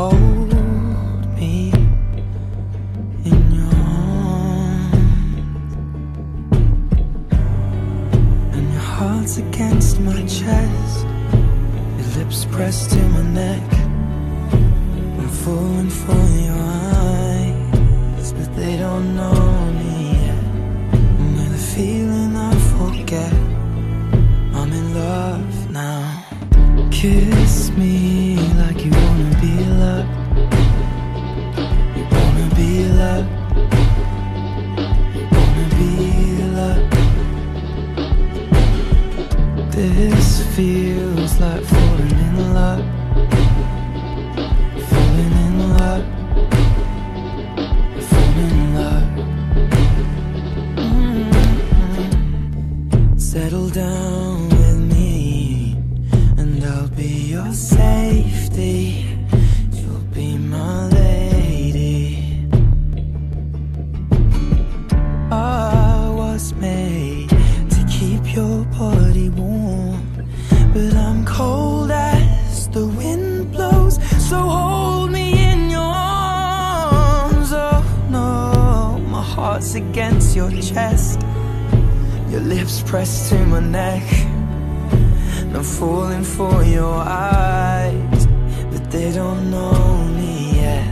hold me in your arms, and your heart's against my chest, your lips pressed to my neck. I'm falling for your eyes, but they don't know me yet. And with a feeling I forget, I'm in love now. Kiss me like you wanna be loved. You wanna be loved. You wanna be loved. This feels like falling in love. Falling in love. Falling in love. Settle down with me, and I'll be your safety. You'll be my lady. I was made to keep your body warm, but I'm cold as the wind blows. So hold me in your arms. Oh no, my heart's against your chest, your lips pressed to my neck. I'm falling for your eyes, but they don't know me yet.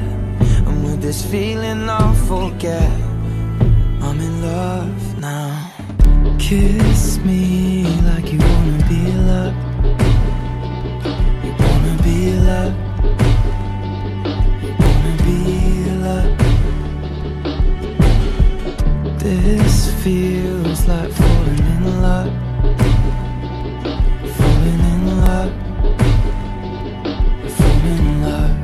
And with this feeling I'll forget, I'm in love now. Kiss me like you wanna be loved. You wanna be loved. You wanna be loved. This feels like falling in love. Falling in love. Falling in love.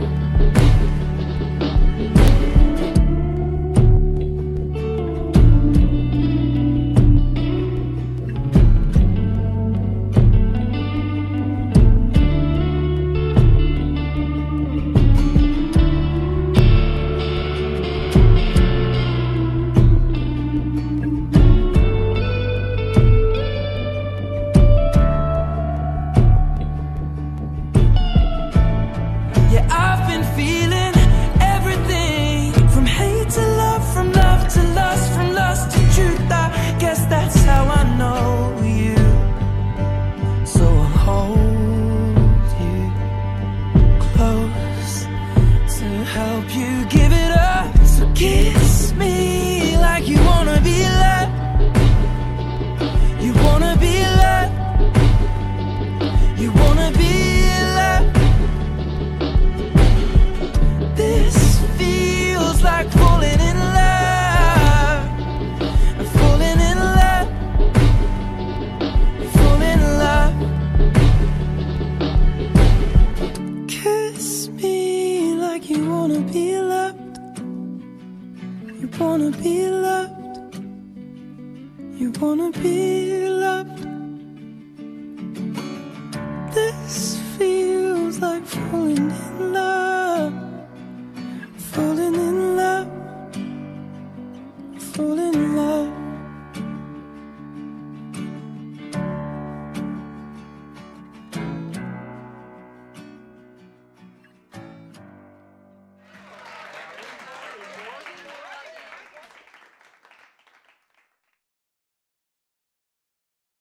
This feels like falling in love.